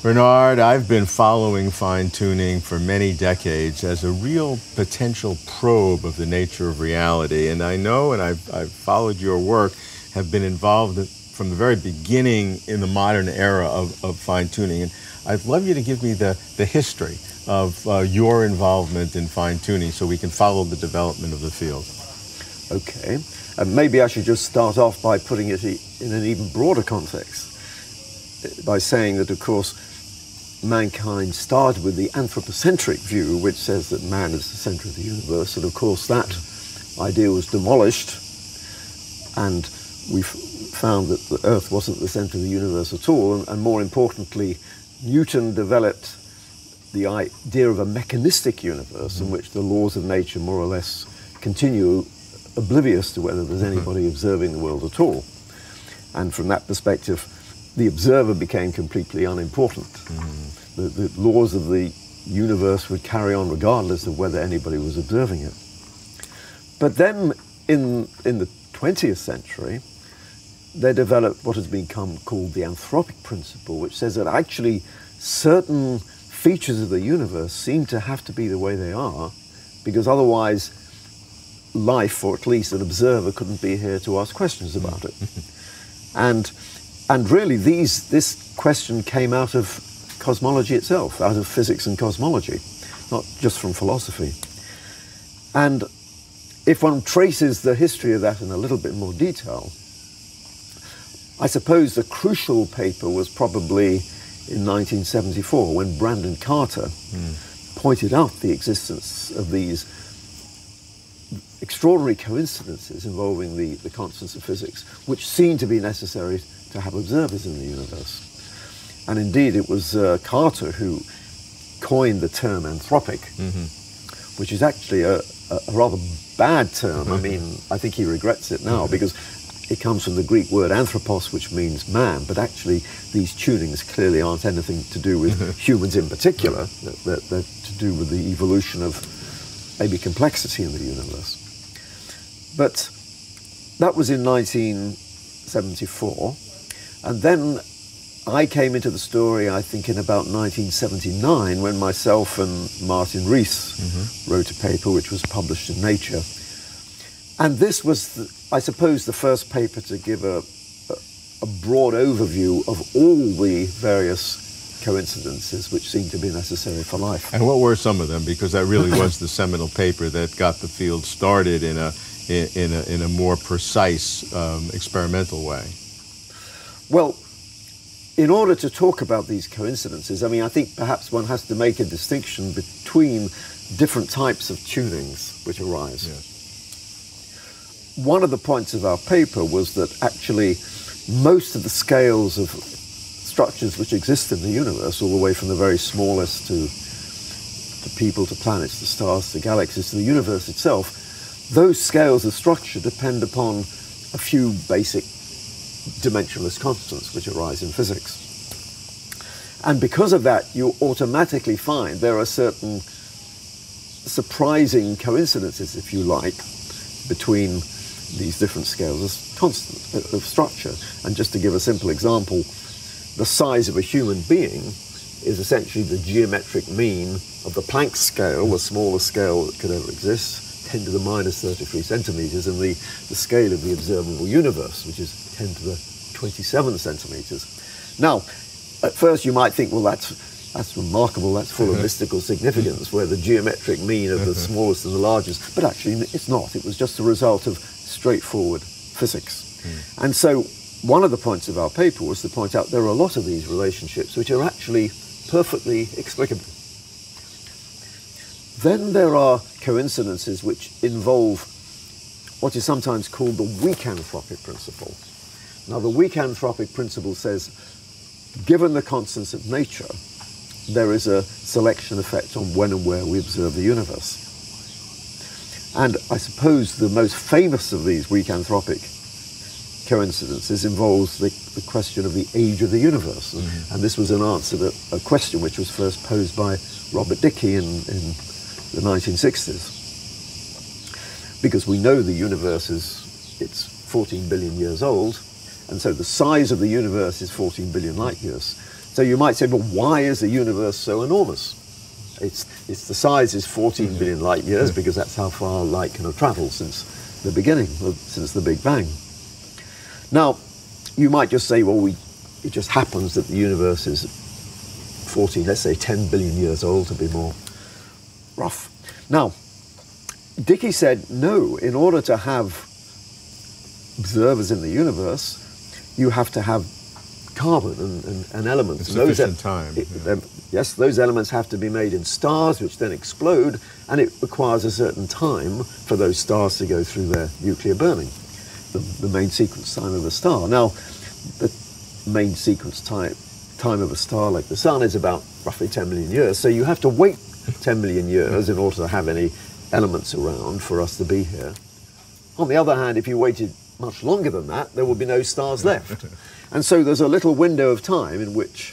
Bernard, I've been following fine-tuning for many decades as a real potential probe of the nature of reality. And I know, and I've followed your work, have been involved from the very beginning in the modern era of fine-tuning. And I'd love you to give me the history of your involvement in fine-tuning so we can follow the development of the field. Okay. And maybe I should just start off by putting it in an even broader context, by saying that, of course, mankind started with the anthropocentric view, which says that man is the center of the universe, and of course that idea was demolished, and we found that the Earth wasn't the center of the universe at all, and more importantly, Newton developed the idea of a mechanistic universe in which the laws of nature more or less continue oblivious to whether there's anybody observing the world at all. And from that perspective, the observer became completely unimportant. Mm-hmm. The laws of the universe would carry on regardless of whether anybody was observing it. But then in the 20th century, they developed what has become called the anthropic principle, which says that actually certain features of the universe seem to have to be the way they are, because otherwise life, or at least an observer, couldn't be here to ask questions about it. And really, this question came out of cosmology itself, out of physics and cosmology, not just from philosophy. And if one traces the history of that in a little bit more detail, I suppose the crucial paper was probably in 1974, when Brandon Carter pointed out the existence of these extraordinary coincidences involving the constants of physics, which seem to be necessary to have observers in the universe. And indeed, it was Carter who coined the term anthropic, which is actually a rather bad term. I mean, I think he regrets it now, because it comes from the Greek word anthropos, which means man, but actually these tunings clearly aren't anything to do with humans in particular. They're to do with the evolution of maybe complexity in the universe. But that was in 1974. And then I came into the story, I think, in about 1979, when myself and Martin Rees wrote a paper which was published in Nature. And this was, I suppose, the first paper to give a broad overview of all the various coincidences which seem to be necessary for life. And what were some of them? Because that really was the seminal paper that got the field started in a more precise experimental way. Well, in order to talk about these coincidences, I mean, I think perhaps one has to make a distinction between different types of tunings which arise. Yes. One of the points of our paper was that actually most of the scales of structures which exist in the universe, all the way from the very smallest to people, to planets, to stars, to galaxies, to the universe itself, those scales of structure depend upon a few basic dimensionless constants which arise in physics. And because of that, you automatically find there are certain surprising coincidences, if you like, between these different scales of constant of structure. And just to give a simple example, the size of a human being is essentially the geometric mean of the Planck scale, the smallest scale that could ever exist, 10 to the minus 33 centimeters, and the scale of the observable universe, which is 10 to the 27 centimeters. Now, at first you might think, well, that's remarkable, that's full of mystical significance, where the geometric mean of the smallest and the largest, but actually it's not. It was just a result of straightforward physics. And so one of the points of our paper was to point out there are a lot of these relationships which are actually perfectly explicable. Then there are coincidences which involve what is sometimes called the weak anthropic principle. Now, the weak anthropic principle says, given the constants of nature, there is a selection effect on when and where we observe the universe. And I suppose the most famous of these weak anthropic coincidences involves the question of the age of the universe. And this was an answer to a question which was first posed by Robert Dicke in the 1960s, because we know the universe it's 14 billion years old, and so the size of the universe is 14 billion light years. So you might say, but why is the universe so enormous? It's the size is 14 billion light years because that's how far light can have travelled since the beginning, since the Big Bang. Now, you might just say, well, it just happens that the universe is 14, let's say 10 billion years old to be more rough. Now, Dicke said, no, in order to have observers in the universe, you have to have carbon and elements. Yes, those elements have to be made in stars, which then explode, and it requires a certain time for those stars to go through their nuclear burning, the main sequence time of a star. Now, the main sequence time of a star like the Sun is about roughly 10 million years, so you have to wait 10 million years in order to have any elements around for us to be here. On the other hand, if you waited much longer than that, there would be no stars left. And so there's a little window of time in which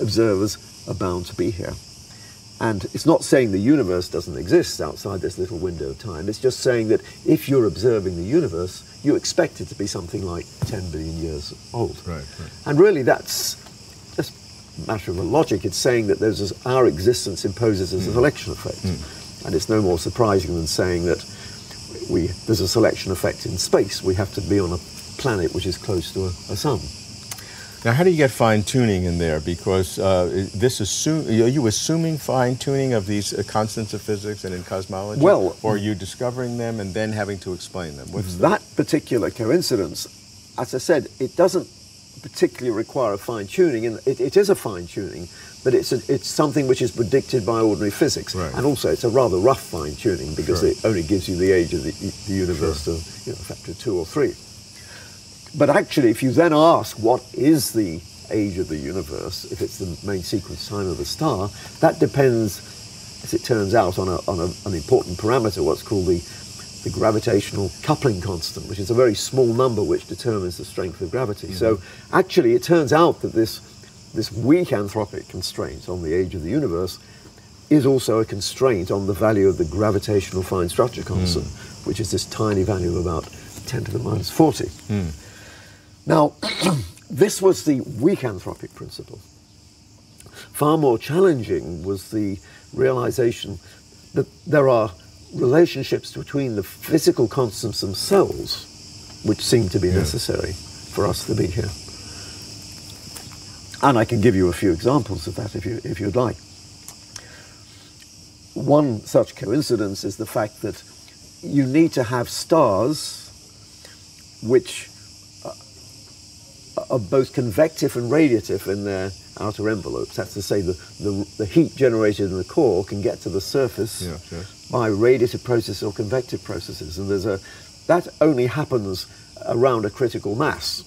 observers are bound to be here. And it's not saying the universe doesn't exist outside this little window of time, it's just saying that if you're observing the universe, you expect it to be something like 10 billion years old. Right. And really that's just a matter of logic. It's saying that there's our existence imposes a selection effect. And it's no more surprising than saying that there's a selection effect in space. We have to be on a planet which is close to a sun. Now, how do you get fine-tuning in there? Because are you assuming fine-tuning of these constants of physics and in cosmology? Well, or are you discovering them and then having to explain them? That particular coincidence, as I said, it doesn't particularly require a fine-tuning, and it is a fine-tuning, but it's something which is predicted by ordinary physics. Right. And also it's a rather rough fine-tuning because it only gives you the age of the universe to a factor of 2 or 3. But actually, if you then ask what is the age of the universe, if it's the main sequence time of a star, that depends, as it turns out, on an important parameter, what's called the gravitational coupling constant, which is a very small number which determines the strength of gravity. So actually, it turns out that this weak anthropic constraint on the age of the universe is also a constraint on the value of the gravitational fine structure constant, which is this tiny value of about 10 to the minus 40. Now, this was the weak anthropic principle. Far more challenging was the realization that there are relationships between the physical constants themselves which seem to be necessary for us to be here. And I can give you a few examples of that if you'd like. One such coincidence is the fact that you need to have stars which are both convective and radiative in their outer envelopes. That's to say, the heat generated in the core can get to the surface by radiative processes or convective processes. And that only happens around a critical mass.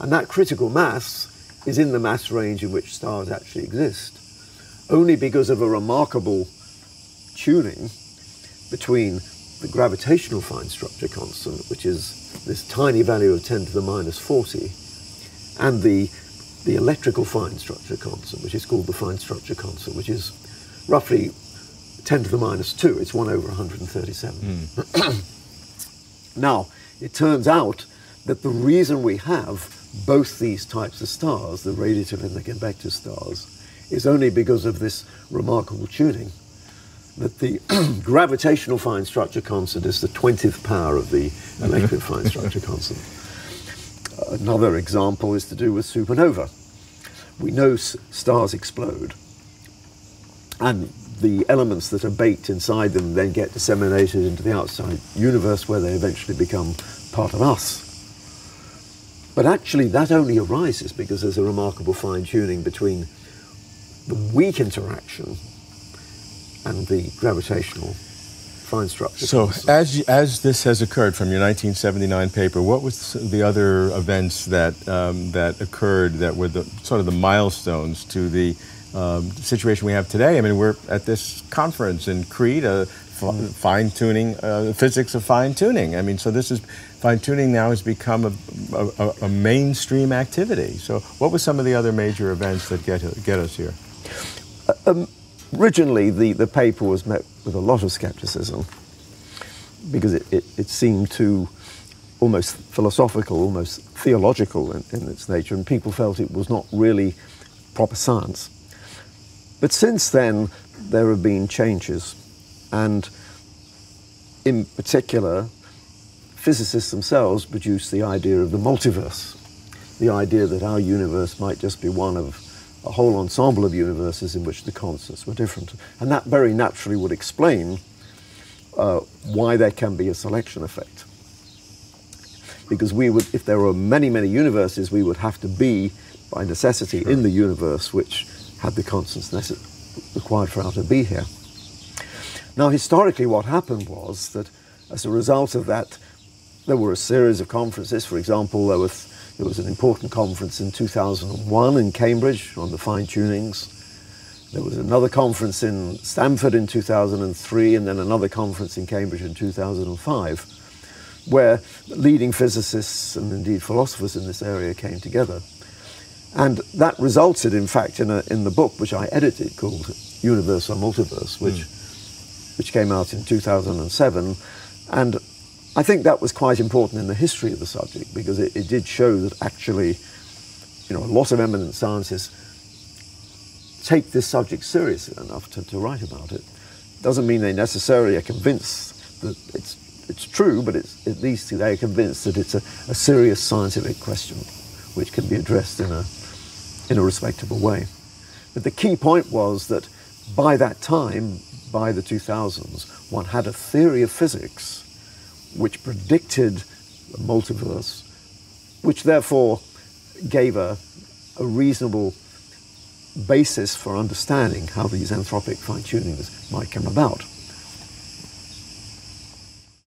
And that critical mass is in the mass range in which stars actually exist, only because of a remarkable tuning between the gravitational fine structure constant, which is this tiny value of 10 to the minus 40, and the electrical fine structure constant, which is called the fine structure constant, which is roughly 10 to the minus 2. It's 1 over 137. Now, it turns out that the reason we have both these types of stars, the radiative and the convective stars, is only because of this remarkable tuning, that the gravitational fine structure constant is the 20th power of the electric fine structure constant. Another example is to do with supernova. We know stars explode, and the elements that are baked inside them then get disseminated into the outside universe, where they eventually become part of us. But actually, that only arises because there's a remarkable fine-tuning between the weak interaction and the gravitational fine structure. So as this has occurred from your 1979 paper, what was the other events that occurred that were sort of the milestones to the situation we have today? I mean, we're at this conference in Crete, fine-tuning, physics of fine-tuning. I mean, so this is, fine-tuning now has become a mainstream activity. So what were some of the other major events that get us here? Originally, the paper was met with a lot of skepticism because it seemed too almost philosophical, almost theological in its nature, and people felt it was not really proper science. But since then, there have been changes, and in particular, physicists themselves produced the idea of the multiverse, the idea that our universe might just be one of a whole ensemble of universes in which the constants were different. And that very naturally would explain why there can be a selection effect. Because we would, if there were many, many universes, we would have to be, by necessity, in the universe which had the constants required for us to be here. Now, historically, what happened was that as a result of that, there were a series of conferences. For example, there was an important conference in 2001 in Cambridge on the fine-tunings. There was another conference in Stanford in 2003, and then another conference in Cambridge in 2005, where leading physicists and indeed philosophers in this area came together. And that resulted, in fact, in the book which I edited called Universe or Multiverse, which came out in 2007. And I think that was quite important in the history of the subject, because it did show that actually, you know, a lot of eminent scientists take this subject seriously enough to write about it. Doesn't mean they necessarily are convinced that it's true, but it's, at least they are convinced that it's a serious scientific question which can be addressed in a respectable way. But the key point was that by that time, by the 2000s, one had a theory of physics which predicted the multiverse, which therefore gave a reasonable basis for understanding how these anthropic fine-tunings might come about.